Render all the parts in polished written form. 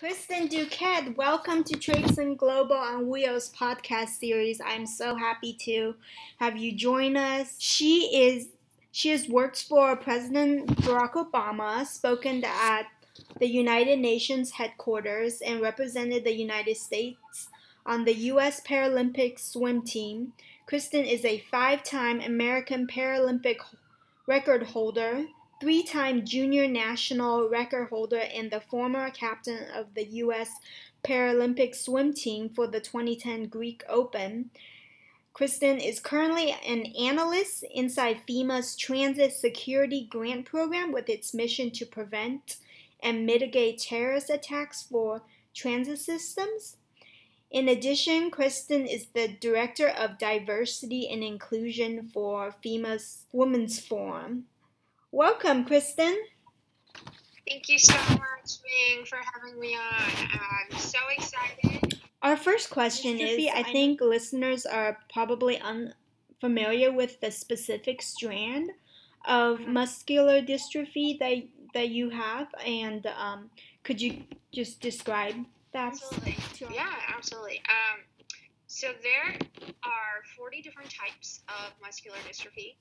Kristin Duquette, welcome to Traipsin' Global on Wheels podcast series. I'm so happy to have you join us. She has worked for President Barack Obama, spoken at the United Nations headquarters, and represented the United States on the US Paralympic Swim Team. Kristin is a five-time American Paralympic record holder, three-time junior national record holder, and the former captain of the U.S. Paralympic swim team for the 2010 Greek Open. Kristin is currently an analyst inside FEMA's Transit Security Grant Program with its mission to prevent and mitigate terrorist attacks for transit systems. In addition, Kristin is the Director of Diversity and Inclusion for FEMA's Women's Forum. Welcome, Kristin. Thank you so much, Ming, for having me on. I'm so excited. Our first question is, I think listeners are probably unfamiliar with the specific strand of muscular dystrophy that you have, and could you just describe that? Absolutely. Yeah, absolutely. So there are 40 different types of muscular dystrophy.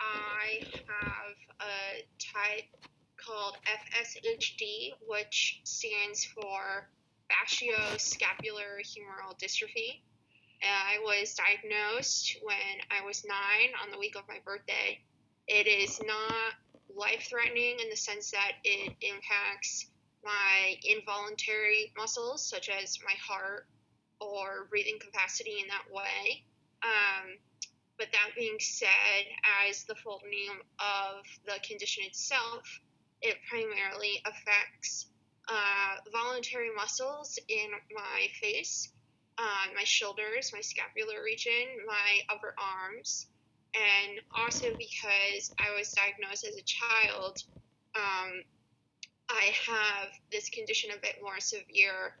I have a type called FSHD, which stands for facioscapular humeral dystrophy. I was diagnosed when I was 9 on the week of my birthday. It is not life-threatening in the sense that it impacts my involuntary muscles, such as my heart or breathing capacity in that way. But that being said, as the full name of the condition itself, it primarily affects voluntary muscles in my face, my shoulders, my scapular region, my upper arms, and also because I was diagnosed as a child, I have this condition a bit more severe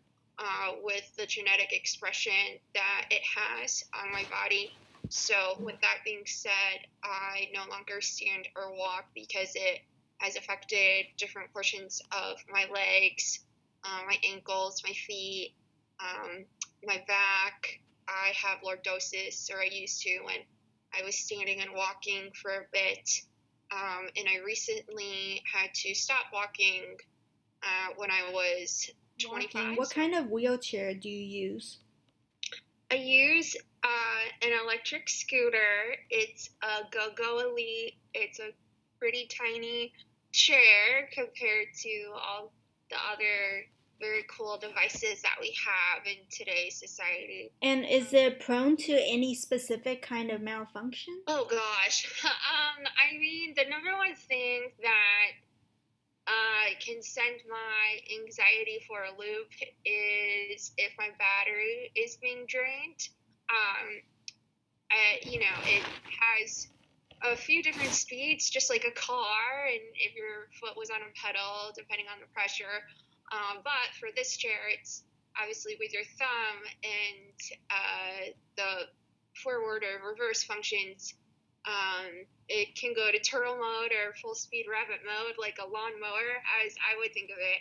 with the genetic expression that it has on my body. So with that being said, I no longer stand or walk because it has affected different portions of my legs, my ankles, my feet, my back. I have lordosis, or I used to when I was standing and walking for a bit. And I recently had to stop walking when I was 25. Walking. What kind of wheelchair do you use? I use an electric scooter. It's a GoGo Elite. It's a pretty tiny chair compared to all the other very cool devices that we have in today's society. And is it prone to any specific kind of malfunction? Oh, gosh. I mean, the number one thing that can send my anxiety for a loop is if my battery is being drained. It has a few different speeds, just like a car, and if your foot was on a pedal, depending on the pressure. But for this chair, it's obviously with your thumb, and the forward or reverse functions. It can go to turtle mode or full-speed rabbit mode, like a lawnmower, as I would think of it.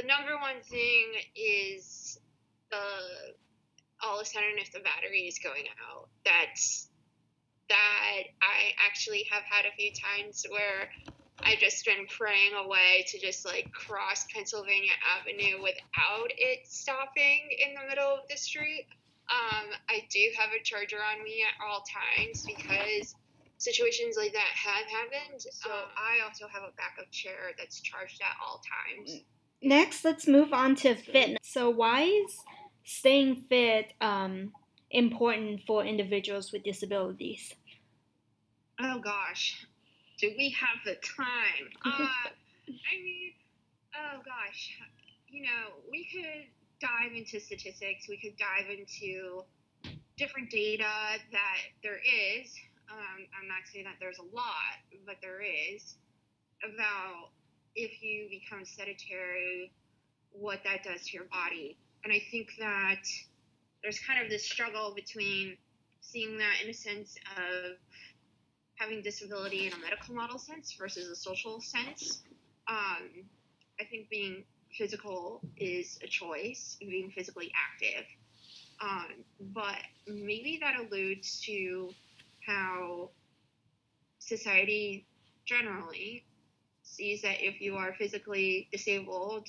The number one thing is all of a sudden if the battery is going out. That I actually have had a few times where I've just been praying away to just like cross Pennsylvania Avenue without it stopping in the middle of the street. I do have a charger on me at all times because situations like that have happened. So I also have a backup chair that's charged at all times. Next, let's move on to fitness. So why is staying fit important for individuals with disabilities? Oh, gosh. Do we have the time? We could dive into statistics, we could dive into different data that there is, I'm not saying that there's a lot, but there is, about if you become sedentary, what that does to your body. And I think that there's kind of this struggle between seeing that in a sense of having disability in a medical model sense versus a social sense. I think being physical is a choice, being physically active. But maybe that alludes to how society generally sees that if you are physically disabled,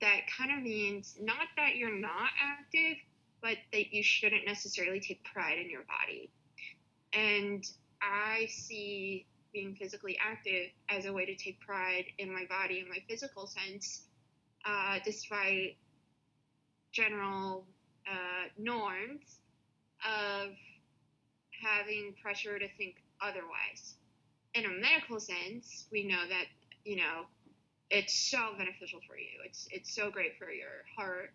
that kind of means not that you're not active, but that you shouldn't necessarily take pride in your body. And I see being physically active as a way to take pride in my body in my physical sense, despite general norms of having pressure to think otherwise. In a medical sense, we know that, you know, it's so beneficial for you. It's so great for your heart,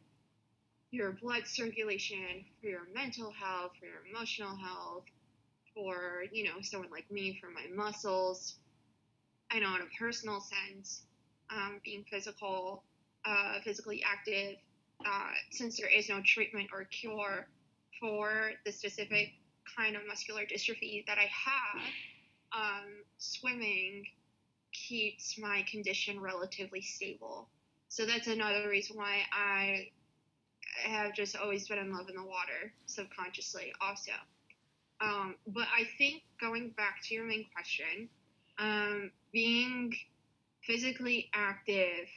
your blood circulation, for your mental health, for your emotional health, for, you know, someone like me, for my muscles. I know in a personal sense, being physical, physically active, since there is no treatment or cure for the specific kind of muscular dystrophy that I have, swimming keeps my condition relatively stable. So that's another reason why I have just always been in love in the water, subconsciously also. But I think going back to your main question, being physically active,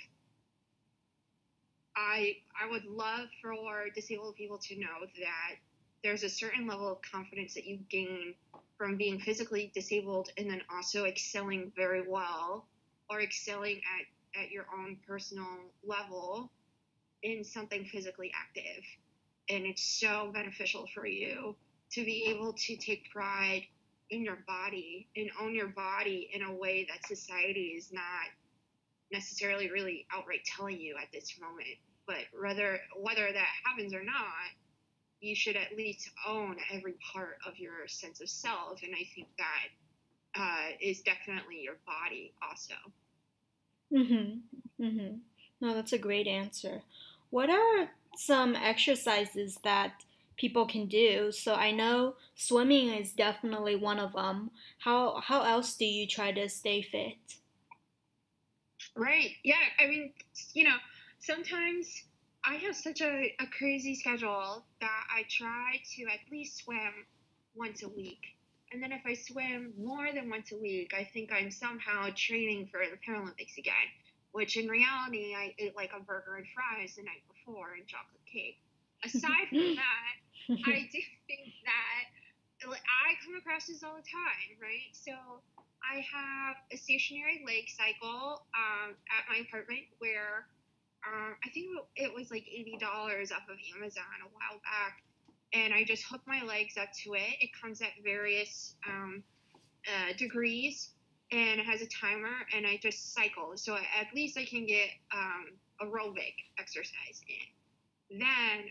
I would love for disabled people to know that there's a certain level of confidence that you gain from being physically disabled and then also excelling very well or excelling at your own personal level in something physically active. And it's so beneficial for you to be able to take pride in your body and own your body in a way that society is not necessarily really outright telling you at this moment. But whether that happens or not, you should at least own every part of your sense of self. And I think that is definitely your body also. Mm-hmm. Mm-hmm. No, that's a great answer. What are some exercises that people can do? So I know swimming is definitely one of them. How else do you try to stay fit? Right. Yeah. I mean, you know, sometimes I have such a crazy schedule that I try to at least swim once a week. And then if I swim more than once a week, I think I'm somehow training for the Paralympics again, which in reality, I ate like a burger and fries the night before and chocolate cake. Aside from that, I do think that I come across this all the time, right? So I have a stationary leg cycle at my apartment where I think it was like $80 off of Amazon a while back, and I just hook my legs up to it. It comes at various degrees, and it has a timer, and I just cycle. So at least I can get aerobic exercise in. Then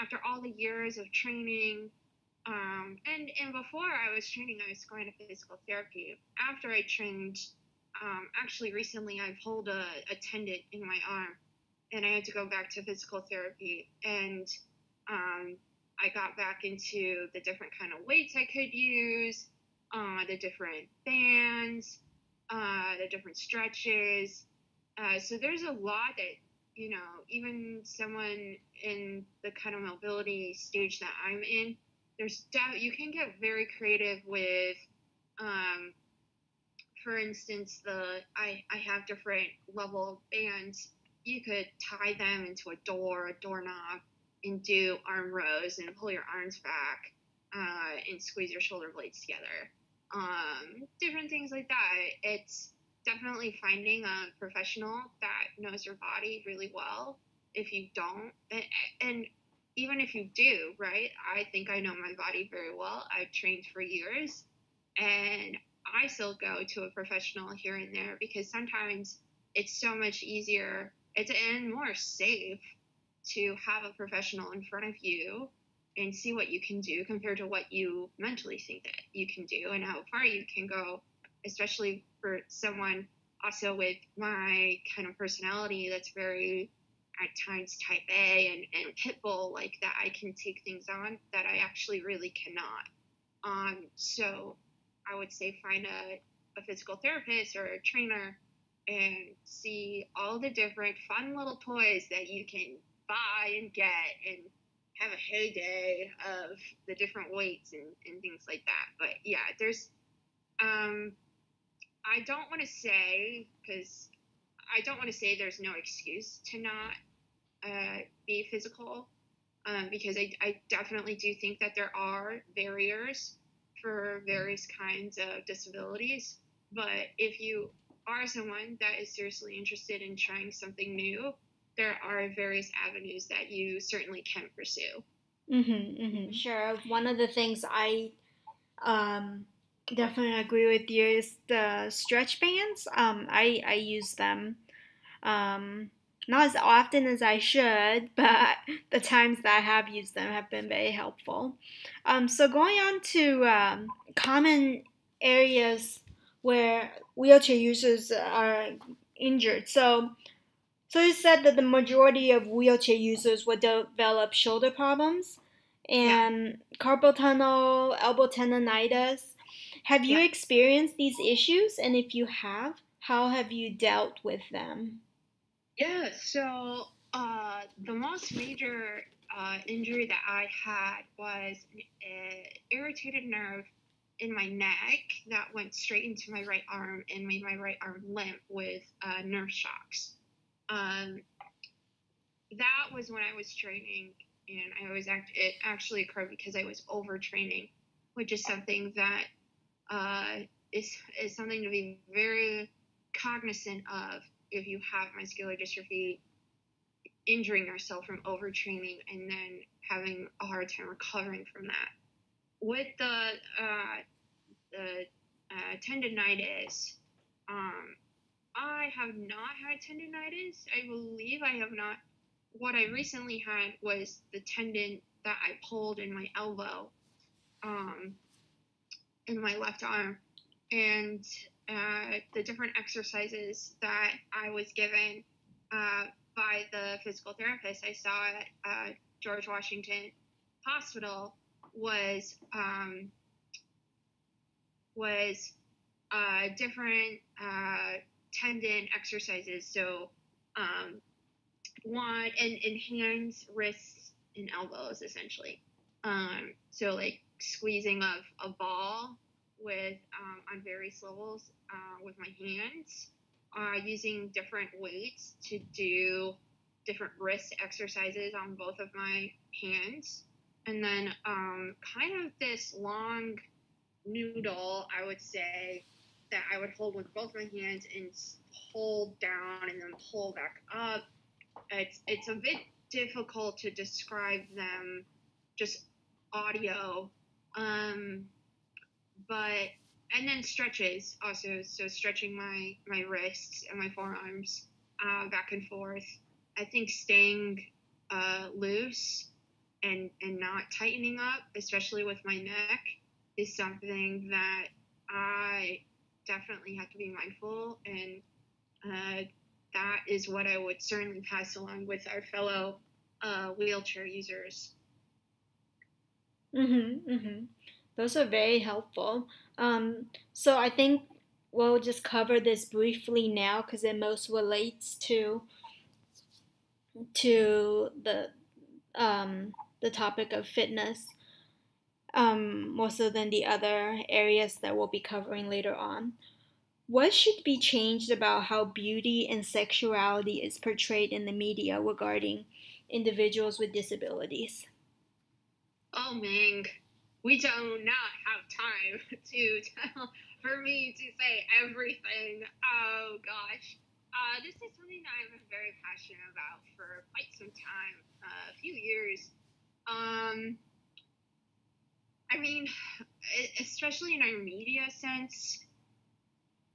after all the years of training, and before I was training, I was going to physical therapy. After I trained, actually recently I pulled a tendon in my arm, and I had to go back to physical therapy, and I got back into the different kind of weights I could use, the different bands, the different stretches. So there's a lot that, you know, even someone in the kind of mobility stage that I'm in, you can get very creative with, for instance, I have different level bands. You could tie them into a doorknob, and do arm rows and pull your arms back and squeeze your shoulder blades together. Different things like that. It's definitely finding a professional that knows your body really well. If you don't, and even if you do, right? I think I know my body very well. I've trained for years, and I still go to a professional here and there because sometimes it's so much easier. It's and more safe to have a professional in front of you and see what you can do compared to what you mentally think that you can do and how far you can go, especially for someone also with my kind of personality that's very, at times, type A and pit bull, like that I can take things on that I actually really cannot. So I would say find a physical therapist or a trainer and see all the different fun little toys that you can buy and get and have a heyday of the different weights and things like that. But yeah, there's, I don't want to say, because I don't want to say there's no excuse to not be physical, because I definitely do think that there are barriers for various kinds of disabilities. But if you are someone that is seriously interested in trying something new, there are various avenues that you certainly can pursue. Mm-hmm, mm-hmm. Sure. One of the things I definitely agree with you is the stretch bands. I use them not as often as I should, but the times that I have used them have been very helpful. So going on to common areas where wheelchair users are injured. So you said that the majority of wheelchair users would develop shoulder problems and carpal tunnel, elbow tendonitis. Have you experienced these issues? And if you have, how have you dealt with them? Yeah, so the most major injury that I had was an irritated nerve in my neck that went straight into my right arm and made my right arm limp with nerve shocks. That was when I was training, and I was it actually occurred because I was overtraining, which is something that is something to be very cognizant of if you have muscular dystrophy, injuring yourself from overtraining and then having a hard time recovering from that. With the tendonitis, I have not had tendonitis. I believe I have not. What I recently had was the tendon that I pulled in my elbow, in my left arm. And the different exercises that I was given by the physical therapist I saw at George Washington Hospital was different tendon exercises. So one in hands, wrists, and elbows, essentially. So like squeezing of a ball with on various levels with my hands, using different weights to do different wrist exercises on both of my hands. And then kind of this long noodle, I would say, that I would hold with both my hands and hold down and then pull back up. It's a bit difficult to describe them, just audio. But, and then stretches also. So stretching my wrists and my forearms back and forth. I think staying loose and not tightening up, especially with my neck, is something that I definitely have to be mindful, and that is what I would certainly pass along with our fellow wheelchair users. Mm-hmm, mm-hmm. Those are very helpful. So I think we'll just cover this briefly now because it most relates to the topic of fitness, more so than the other areas that we'll be covering later on. What should be changed about how beauty and sexuality is portrayed in the media regarding individuals with disabilities? Oh, Ming, we do not have time to tell, for me to say everything. Oh, gosh. This is something that I've been very passionate about for quite some time, a few years. I mean, especially in our media sense,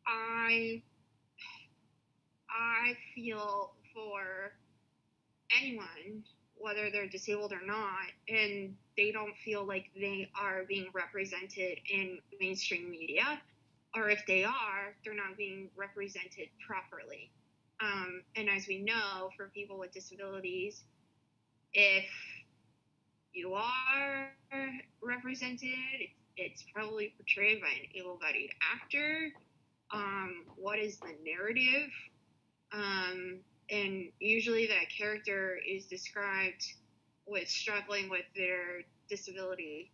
I feel for anyone, whether they're disabled or not, and they don't feel like they are being represented in mainstream media, or if they are, they're not being represented properly. And as we know, for people with disabilities, if you are represented, it's probably portrayed by an able-bodied actor, what is the narrative? And usually that character is described with struggling with their disability,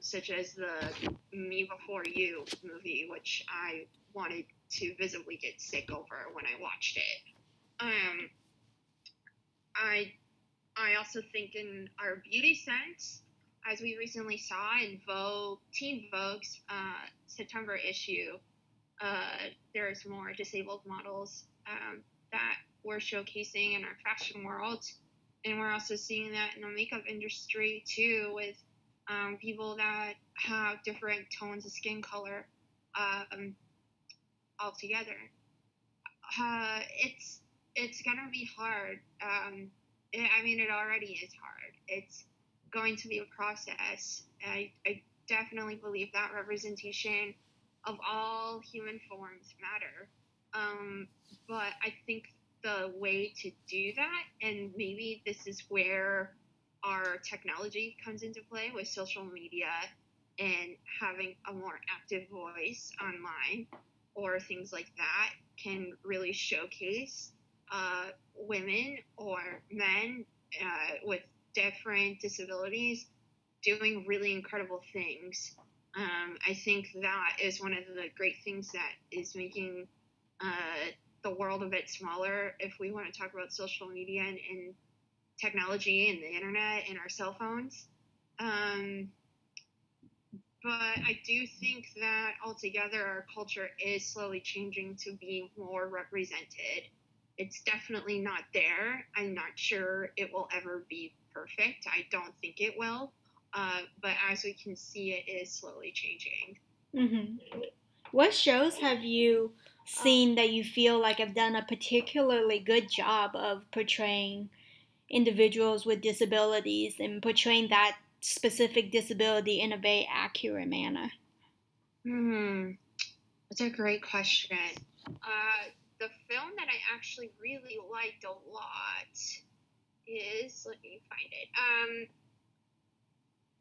such as the Me Before You movie, which I wanted to visibly get sick over when I watched it. I also think in our beauty sense, as we recently saw in Vogue, Teen Vogue's September issue, there's more disabled models that we're showcasing in our fashion world. And we're also seeing that in the makeup industry too, with people that have different tones of skin color altogether. It's gonna be hard. I mean, it already is hard. It's going to be a process. I definitely believe that representation of all human forms matter. But I think the way to do that, and maybe this is where our technology comes into play with social media and having a more active voice online or things like that, can really showcase women or men with different disabilities doing really incredible things. I think that is one of the great things that is making the world a bit smaller. If we want to talk about social media and technology and the internet and our cell phones. But I do think that altogether our culture is slowly changing to be more represented. It's definitely not there. I'm not sure it will ever be perfect. I don't think it will. But as we can see, it is slowly changing. Mm-hmm. What shows have you seen that you feel like have done a particularly good job of portraying individuals with disabilities and portraying that specific disability in a very accurate manner? That's a great question. The film that I actually really liked a lot is, let me find it,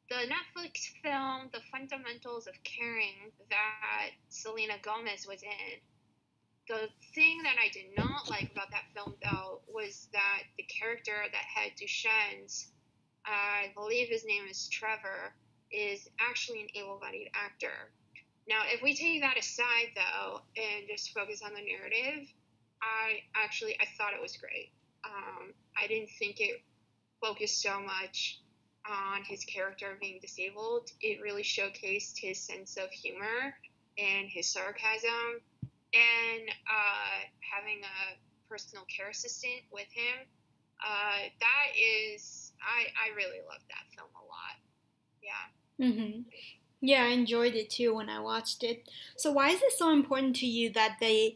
the Netflix film, The Fundamentals of Caring, that Selena Gomez was in. The thing that I did not like about that film, though, was that the character that had Duchenne's, I believe his name is Trevor, is actually an able-bodied actor. Now, if we take that aside, though, and just focus on the narrative, I thought it was great. I didn't think it focused so much on his character being disabled. It really showcased his sense of humor and his sarcasm, and having a personal care assistant with him. I really loved that film a lot. Yeah. Mm-hmm. Yeah, I enjoyed it too when I watched it. So why is it so important to you that they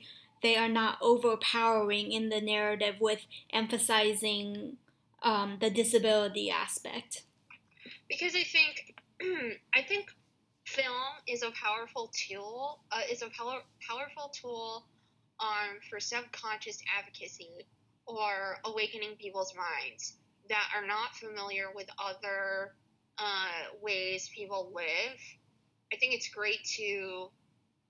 are not overpowering in the narrative with emphasizing the disability aspect? Because I think film is a powerful tool. Powerful tool for subconscious advocacy or awakening people's minds that are not familiar with other ways people live. I think it's great to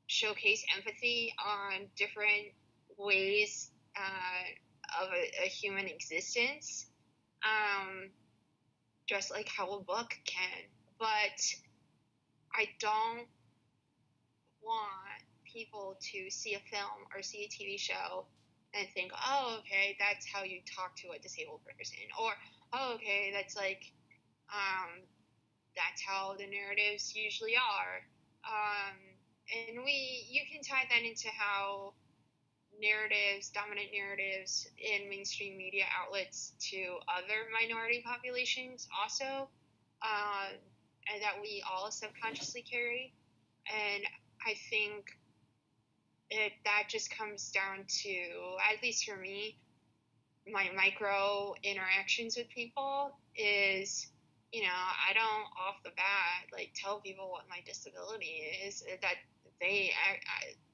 showcase empathy on different ways of a human existence, just like how a book can. But I don't want people to see a film or see a TV show and think, oh, okay, that's how you talk to a disabled person, or, oh, okay, that's like, that's how the narratives usually are. And you can tie that into how dominant narratives in mainstream media outlets to other minority populations also, and that we all subconsciously carry. And I think that just comes down to, at least for me, my micro interactions with people is, you know, I don't off the bat like tell people what my disability is.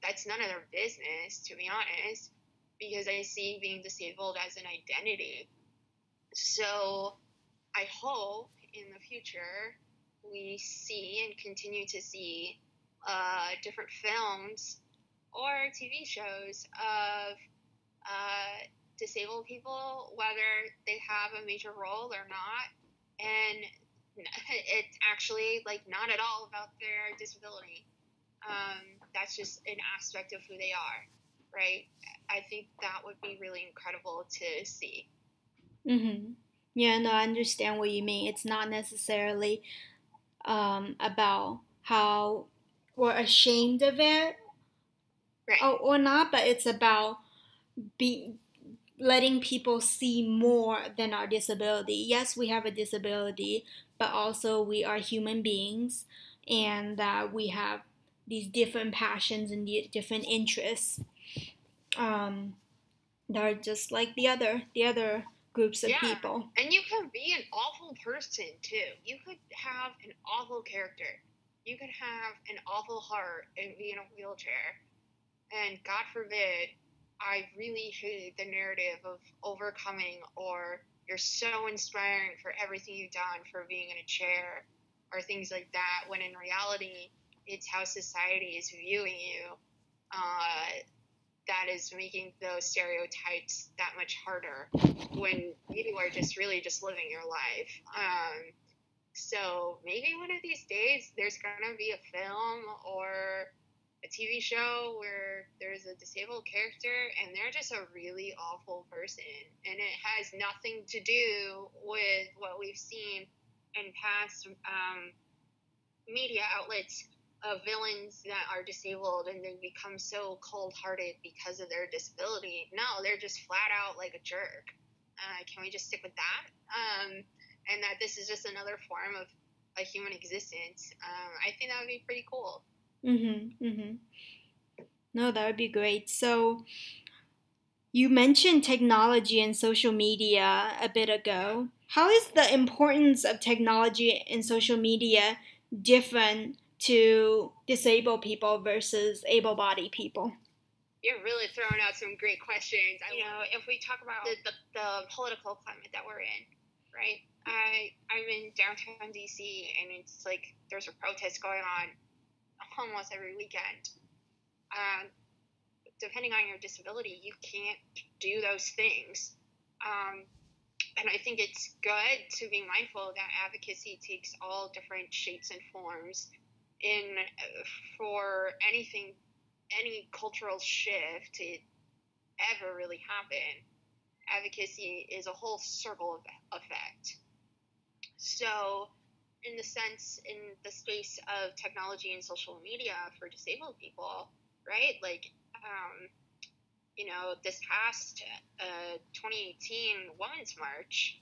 That's none of their business, to be honest, because I see being disabled as an identity. So I hope in the future we see and continue to see different films or TV shows of disabled people, whether they have a major role or not. And it's actually like not at all about their disability. That's just an aspect of who they are, right? I think that would be really incredible to see. Mm-hmm. Yeah, no, I understand what you mean. It's not necessarily about how we're ashamed of it, right, or not, but it's about letting people see more than our disability. Yes, we have a disability, but also we are human beings, and that we have these different passions and different interests that are just like the other groups of people. And you can be an awful person too. You could have an awful character. You could have an awful heart and be in a wheelchair. And God forbid, I really hated the narrative of overcoming, or you're so inspiring for everything you've done for being in a chair or things like that, when in reality, it's how society is viewing you that is making those stereotypes that much harder when you are just really just living your life. So maybe one of these days there's going to be a film or a TV show where there's a disabled character and they're just a really awful person. And it has nothing to do with what we've seen in past media outlets of villains that are disabled and they become so cold-hearted because of their disability. No, they're just flat out like a jerk. Can we just stick with that? And that this is just another form of a human existence. I think that would be pretty cool. Mm-hmm, mm-hmm. No, that would be great. So you mentioned technology and social media a bit ago. How is the importance of technology and social media different to disabled people versus able-bodied people? You're really throwing out some great questions. If we talk about the political climate that we're in, right? I'm in downtown D.C., and it's like there's a protest going on almost every weekend. Depending on your disability, you can't do those things. And I think it's good to be mindful that advocacy takes all different shapes and forms in for anything, any cultural shift to ever really happen. Advocacy is a whole circle of effect. So in the sense, in the space of technology and social media for disabled people, right? Like, this past 2018 Women's March,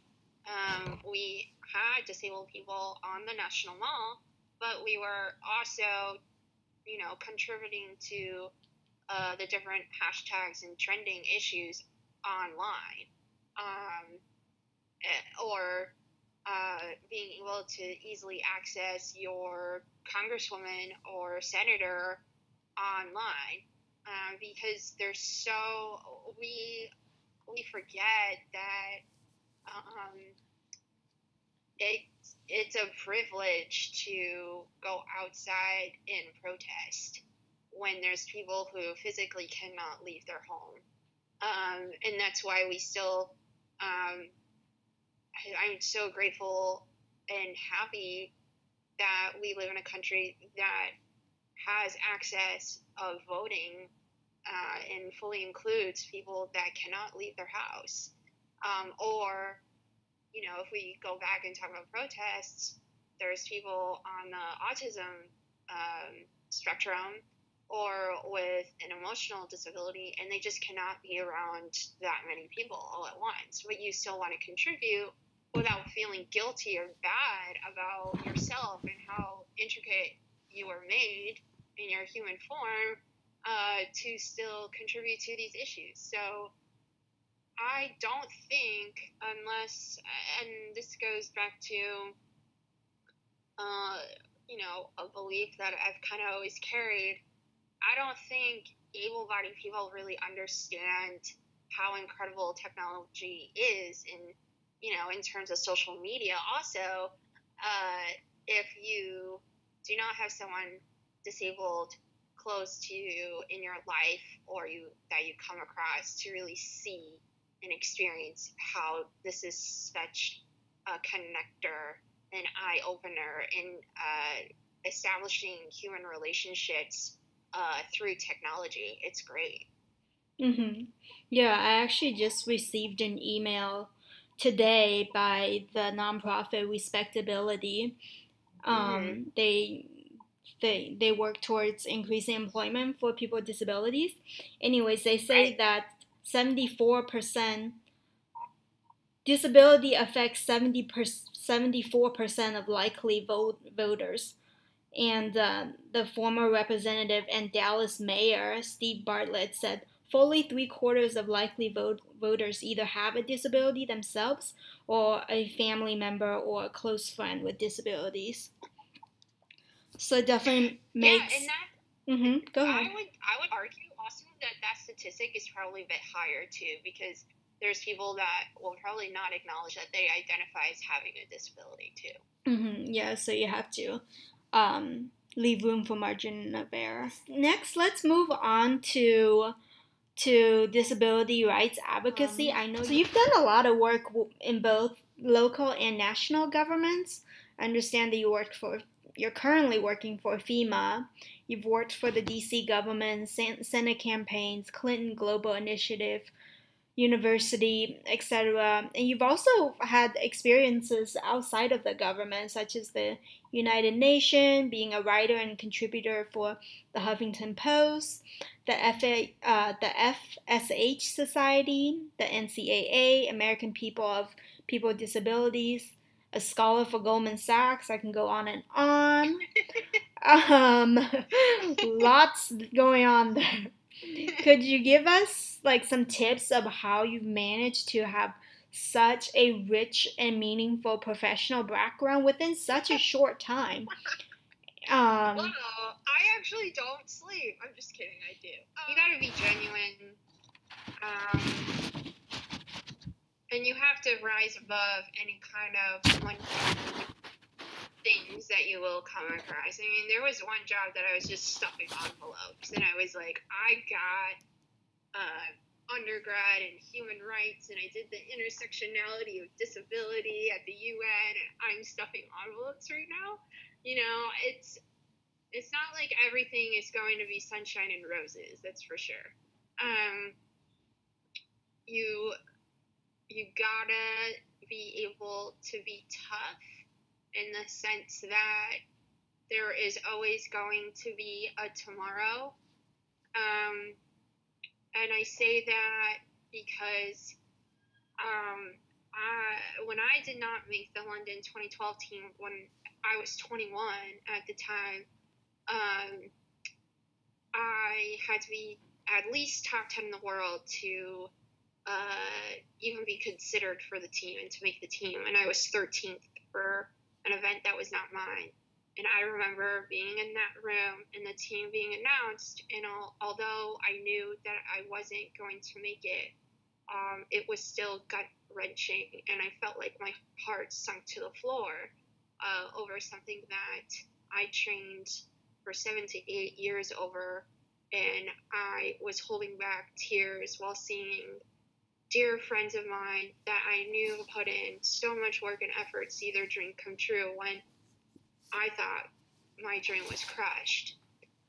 we had disabled people on the National Mall, but we were also, contributing to the different hashtags and trending issues online, being able to easily access your congresswoman or senator online, because there's we forget that it's a privilege to go outside and protest when there's people who physically cannot leave their home, and that's why we still. I'm so grateful and happy that we live in a country that has access of voting and fully includes people that cannot leave their house. If we go back and talk about protests, there's people on the autism spectrum or with an emotional disability, and they just cannot be around that many people all at once. But you still want to contribute without feeling guilty or bad about yourself and how intricate you are made in your human form to still contribute to these issues. So I don't think, unless, and this goes back to, a belief that I've kind of always carried, I don't think able-bodied people really understand how incredible technology is in terms of social media. Also, if you do not have someone disabled close to you in your life or that you come across to really see and experience how this is such a connector, an eye-opener in establishing human relationships through technology. It's great. Mm-hmm. Yeah, I actually just received an email today by the nonprofit RespectAbility. Mm-hmm. They work towards increasing employment for people with disabilities. Anyways, they say that 74% disability affects 74% of likely voters. And the former representative and Dallas mayor, Steve Bartlett, said, fully 3/4 of likely voters either have a disability themselves or a family member or a close friend with disabilities. So it definitely makes... Yeah, and that... Mm-hmm. Go ahead. I would argue also that statistic is probably a bit higher, too, because there's people that will probably not acknowledge that they identify as having a disability, too. Mm-hmm. Yeah, so you have to... leave room for margin of error. Next, let's move on to disability rights advocacy. I know you've done a lot of work in both local and national governments. I understand that you're currently working for FEMA. You've worked for the DC government, Senate campaigns, Clinton Global Initiative, university, etc. And you've also had experiences outside of the government, such as the United Nations, being a writer and contributor for the Huffington Post, the FSH Society, the NCAA, American People with Disabilities, a scholar for Goldman Sachs. I can go on and on. Lots going on there. Could you give us some tips of how you've managed to have such a rich and meaningful professional background within such a short time? Well, I actually don't sleep. I'm just kidding. I do. You got to be genuine. And you have to rise above any kind of things that you will come across. I mean, there was one job that I was just stuffing envelopes, and I was like, I got undergrad in human rights, and I did the intersectionality of disability at the UN, and I'm stuffing envelopes right now. You know, it's not like everything is going to be sunshine and roses, that's for sure. You gotta be able to be tough, in the sense that there is always going to be a tomorrow. And I say that because when I did not make the London 2012 team when I was 21 at the time, I had to be at least top 10 in the world to even be considered for the team and to make the team. And I was 13th for an event that was not mine. And I remember being in that room and the team being announced, and although I knew that I wasn't going to make it, it was still gut-wrenching, and I felt like my heart sunk to the floor over something that I trained for 7 to 8 years over, and I was holding back tears while seeing dear friends of mine that I knew put in so much work and effort to see their dream come true when I thought my dream was crushed,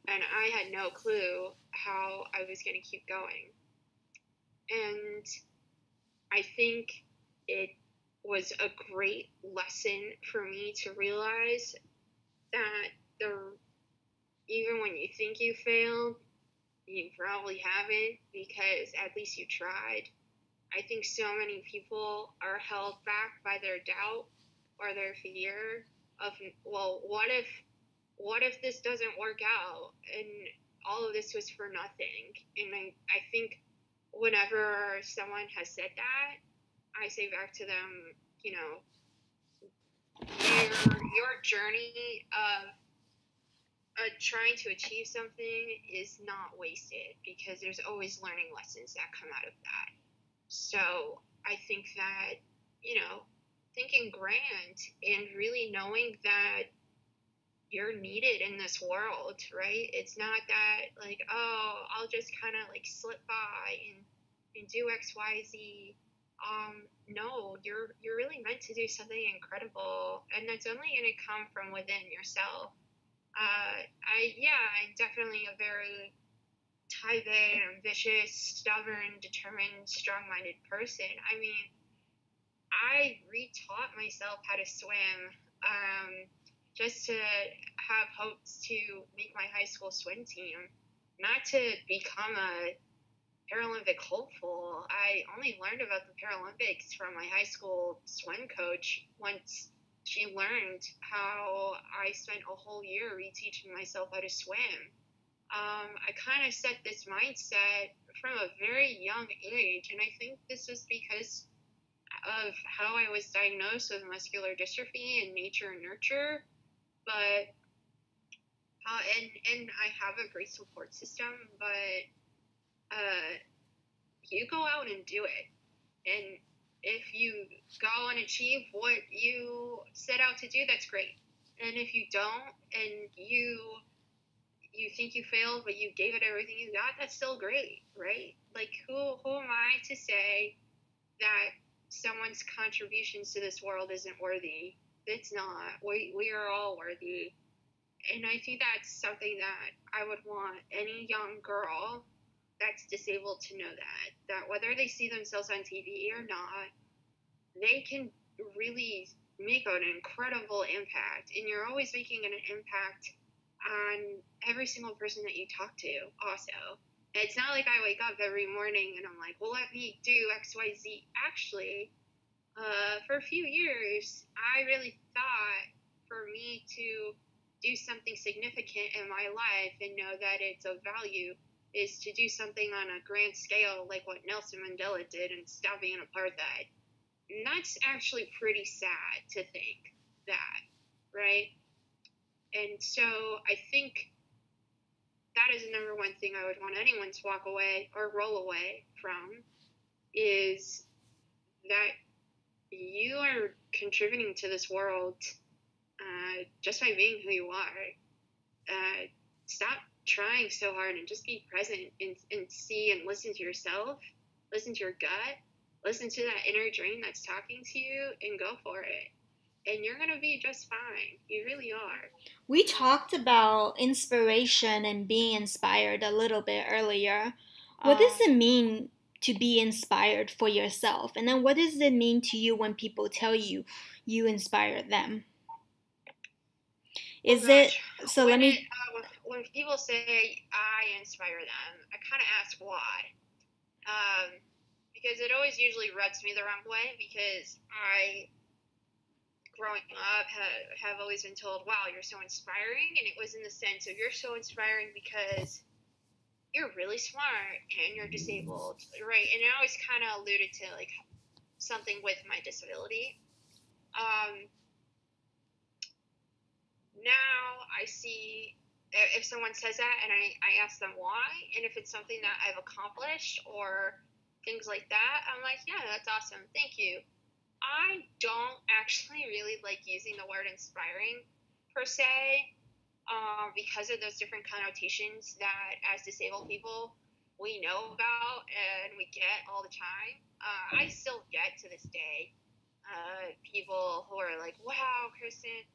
and I had no clue how I was going to keep going. And I think it was a great lesson for me to realize that even when you think you failed, you probably haven't, because at least you tried. I think so many people are held back by their doubt or their fear of, well, what if this doesn't work out and all of this was for nothing? And I think whenever someone has said that, I say back to them, you know, your journey of trying to achieve something is not wasted, because there's always learning lessons that come out of that. So I think that, you know, thinking grand and really knowing that you're needed in this world, right? It's not that like, oh, I'll just kind of like slip by and do X, Y, Z. No, you're really meant to do something incredible, and that's only going to come from within yourself. I'm definitely a very type A, ambitious, stubborn, determined, strong-minded person. I mean, I retaught myself how to swim, just to have hopes to make my high school swim team, not to become a Paralympic hopeful. I only learned about the Paralympics from my high school swim coach once she learned how I spent a whole year reteaching myself how to swim. I kind of set this mindset from a very young age, and I think this is because of how I was diagnosed with muscular dystrophy and nature and nurture, but and I have a great support system, but you go out and do it. And if you go and achieve what you set out to do, that's great. And if you don't, and you think you failed, but you gave it everything you got, that's still great, right? Like, who am I to say that someone's contributions to this world isn't worthy? It's not. We are all worthy. And I think that's something that I would want any young girl that's disabled to know, that whether they see themselves on TV or not, they can really make an incredible impact. And you're always making an impact on every single person that you talk to also. It's not like I wake up every morning and I'm like, well, let me do X, Y, Z. Actually, for a few years, I really thought for me to do something significant in my life and know that it's of value is to do something on a grand scale, like what Nelson Mandela did in stopping apartheid. And that's actually pretty sad to think that, right? And so I think that is the number one thing I would want anyone to walk away or roll away from, is that you are contributing to this world just by being who you are. Stop trying so hard and just be present and see and listen to yourself, listen to your gut, listen to that inner dream that's talking to you, and go for it. And you're going to be just fine. You really are. We talked about inspiration and being inspired a little bit earlier. What does it mean to be inspired for yourself? And then what does it mean to you when people tell you you inspire them? Is it so? When people say I inspire them, I kind of ask why, because it always usually rubs me the wrong way, because I, growing up, have always been told, wow, you're so inspiring. And it was in the sense of, you're so inspiring because you're really smart and you're disabled, right? And it always kind of alluded to like something with my disability. Now I see if someone says that, and I ask them why, and if it's something that I've accomplished or things like that, I'm like, yeah, that's awesome. Thank you. I don't actually really like using the word inspiring per se, because of those different connotations that as disabled people we know about and we get all the time. I still get to this day people who are like, wow, Kristin,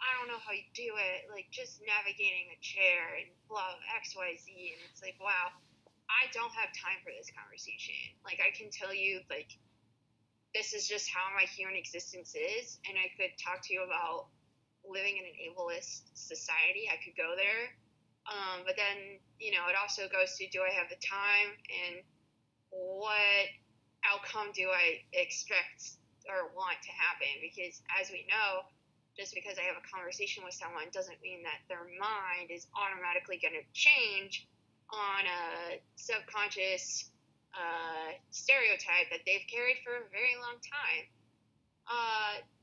I don't know how you do it, like just navigating a chair and blah, X, Y, Z. And it's like, wow, I don't have time for this conversation. Like, I can tell you, like, this is just how my human existence is, and I could talk to you about living in an ableist society. I could go there, but then, you know, it also goes to, do I have the time, and what outcome do I expect or want to happen? Because as we know, just because I have a conversation with someone doesn't mean that their mind is automatically going to change on a subconscious stereotype that they've carried for a very long time.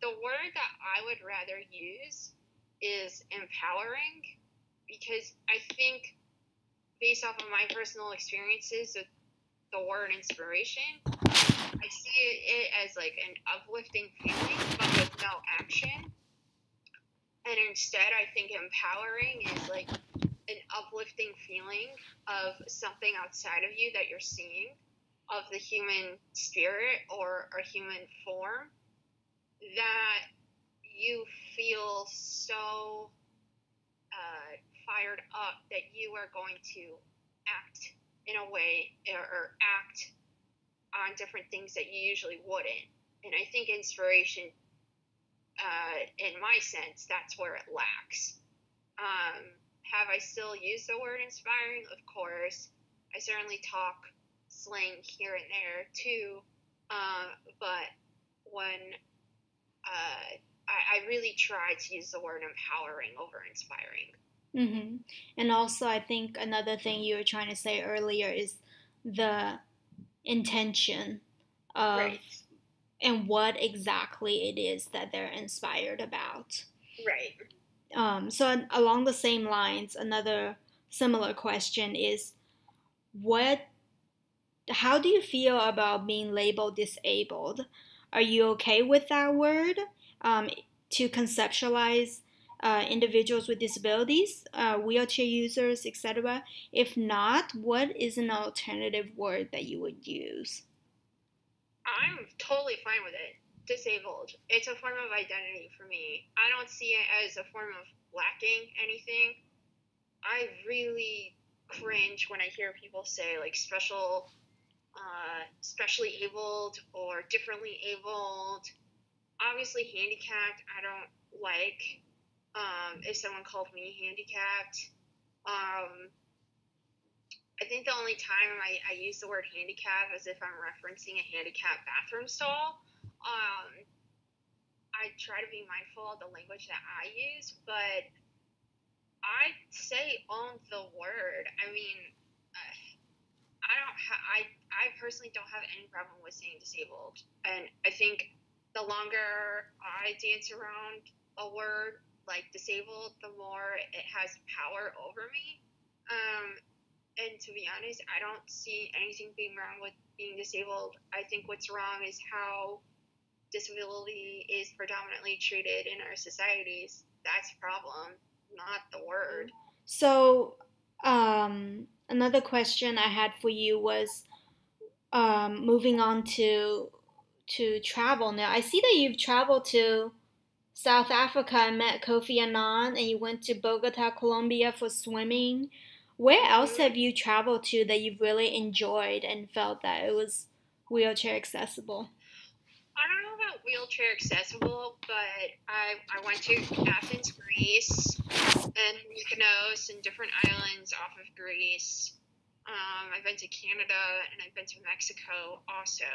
The word that I would rather use is empowering, because I think based off of my personal experiences with the word inspiration, I see it as like an uplifting feeling but with no action. And instead, I think empowering is like an uplifting feeling of something outside of you that you're seeing, of the human spirit or human form, that you feel so fired up that you are going to act in a way or act on different things that you usually wouldn't. And I think inspiration, in my sense, that's where it lacks. Have I still used the word inspiring? Of course. I certainly talk slang here and there too. But when I really try to use the word empowering over inspiring. Mm-hmm. And also, I think another thing you were trying to say earlier is the intention of right. and what exactly it is that they're inspired about. Right. So along the same lines, another similar question is, how do you feel about being labeled disabled? Are you okay with that word to conceptualize individuals with disabilities, wheelchair users, etc.? If not, what is an alternative word that you would use? I'm totally fine with it. Disabled. It's a form of identity for me. I don't see it as a form of lacking anything. I really cringe when I hear people say like specially abled or differently abled. Obviously handicapped, I don't like. If someone called me handicapped, I think the only time I use the word handicap is if I'm referencing a handicapped bathroom stall. I try to be mindful of the language that I use, but I say own the word. I mean, I personally don't have any problem with saying disabled, and I think the longer I dance around a word like disabled, the more it has power over me. And to be honest, I don't see anything being wrong with being disabled. I think what's wrong is how disability is predominantly treated in our societies. That's a problem, not the word. So another question I had for you was moving on to travel now. I see that you've traveled to South Africa and met Kofi Annan, and you went to Bogota, Colombia for swimming. Where else have you traveled to that you've really enjoyed and felt that it was wheelchair accessible? I don't know about wheelchair accessible, but I went to Athens, Greece, and Mykonos and different islands off of Greece. I've been to Canada, and I've been to Mexico also.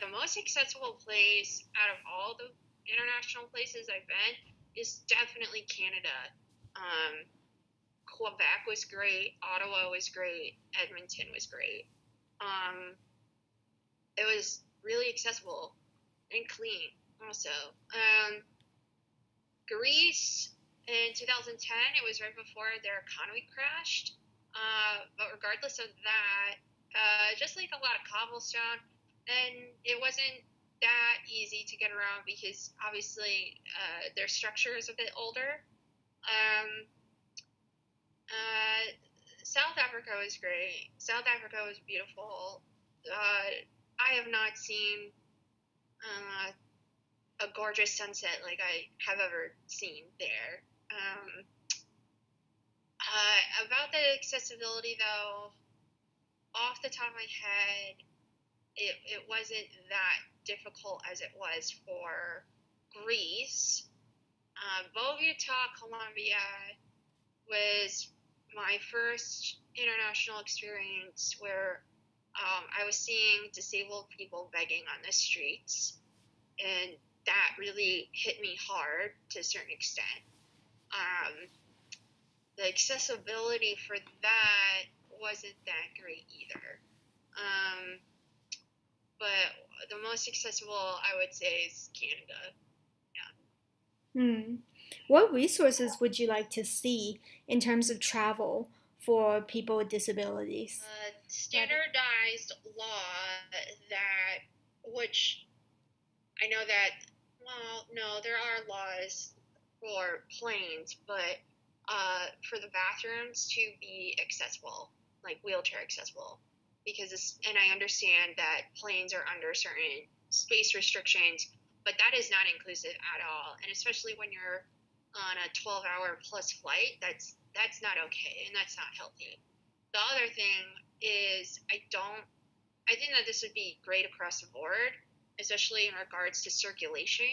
The most accessible place out of all the international places I've been is definitely Canada. Quebec was great, Ottawa was great, Edmonton was great. It was really accessible and clean also. Greece in 2010, it was right before their economy crashed. But regardless of that, just like a lot of cobblestone, and it wasn't that easy to get around because obviously their structure is a bit older. South Africa was great. South Africa was beautiful. I have not seen a gorgeous sunset like I have ever seen there. About the accessibility, though, off the top of my head, it wasn't that difficult as it was for Greece. Bogota, Colombia was my first international experience where I was seeing disabled people begging on the streets, and that really hit me hard to a certain extent. The accessibility for that wasn't that great either. But the most accessible, I would say, is Canada. Yeah. Hmm. What resources would you like to see in terms of travel for people with disabilities? Standardized law that, which I know that, well, no, there are laws for planes, but for the bathrooms to be accessible, like wheelchair accessible, because it's, and I understand that planes are under certain space restrictions, but that is not inclusive at all. And especially when you're on a 12-hour plus flight, that's not okay, and that's not healthy. The other thing is I think that this would be great across the board, especially in regards to circulation,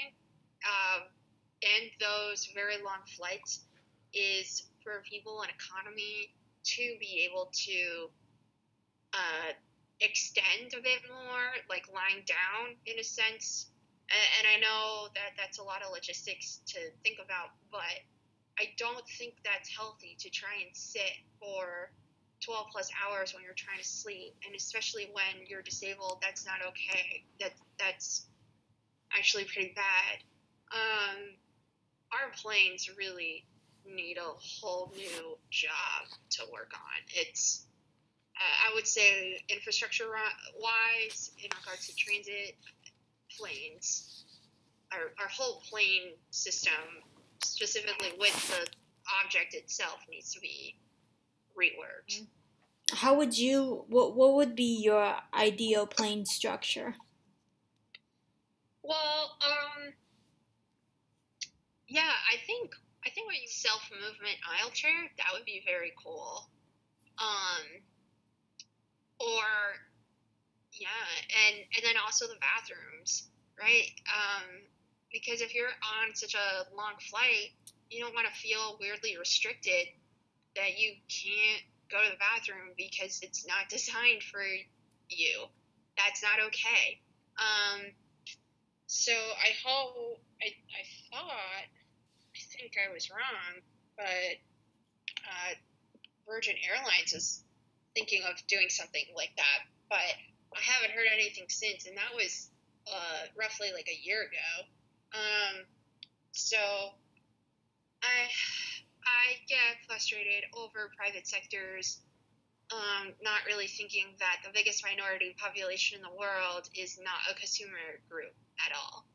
and those very long flights, is for people in economy to be able to extend a bit more, like lying down in a sense. And I know that that's a lot of logistics to think about, but I don't think that's healthy to try and sit for 12 plus hours when you're trying to sleep. And especially when you're disabled, that's not okay. That's actually pretty bad. Our planes really need a whole new job to work on. It's, I would say, infrastructure-wise, in regards to transit, planes, our whole plane system, specifically with the object itself, needs to be reworked. How would you, what would be your ideal plane structure? Well, yeah, I think what you self-movement aisle chair, that would be very cool. Or yeah, and then also the bathrooms, right? Because if you're on such a long flight, you don't want to feel weirdly restricted that you can't go to the bathroom because it's not designed for you. That's not okay. So I hope, I think I was wrong, but Virgin Airlines is thinking of doing something like that, but I haven't heard anything since, and that was roughly like a year ago. So I get frustrated over private sectors not really thinking that the biggest minority population in the world is not a consumer group at all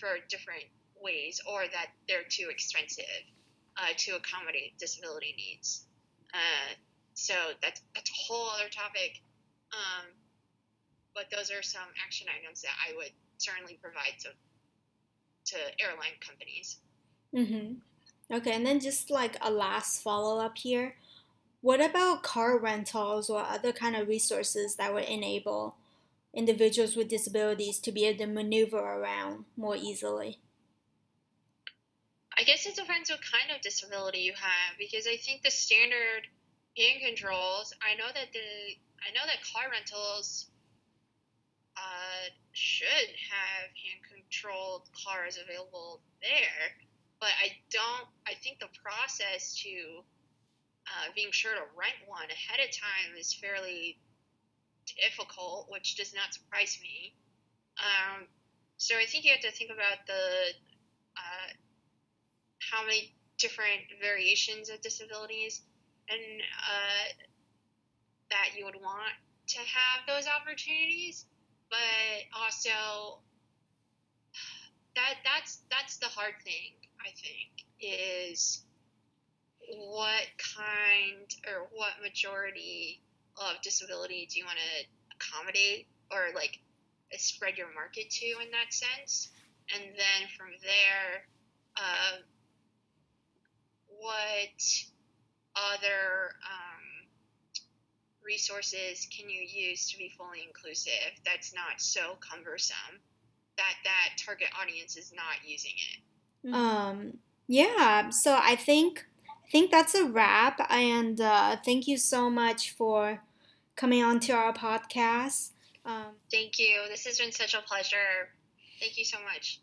for different ways, or that they're too expensive to accommodate disability needs. So that's a whole other topic. But those are some action items that I would certainly provide to airline companies. Mm-hmm. Okay, and then just like a last follow-up here. What about car rentals or other kind of resources that would enable individuals with disabilities to be able to maneuver around more easily? I guess it depends what kind of disability you have, because I think the standard hand controls, I know that car rentals should have hand-controlled cars available there, but I think the process to being sure to rent one ahead of time is fairly difficult, which does not surprise me. So I think you have to think about how many different variations of disabilities and that you would want to have those opportunities, but also that's the hard thing, I think, is what majority of disability do you want to accommodate or like spread your market to in that sense, and then from there, what other resources can you use to be fully inclusive that's not so cumbersome that target audience is not using it? Yeah, so I think that's a wrap, and thank you so much for coming on to our podcast. Thank you. This has been such a pleasure. Thank you so much.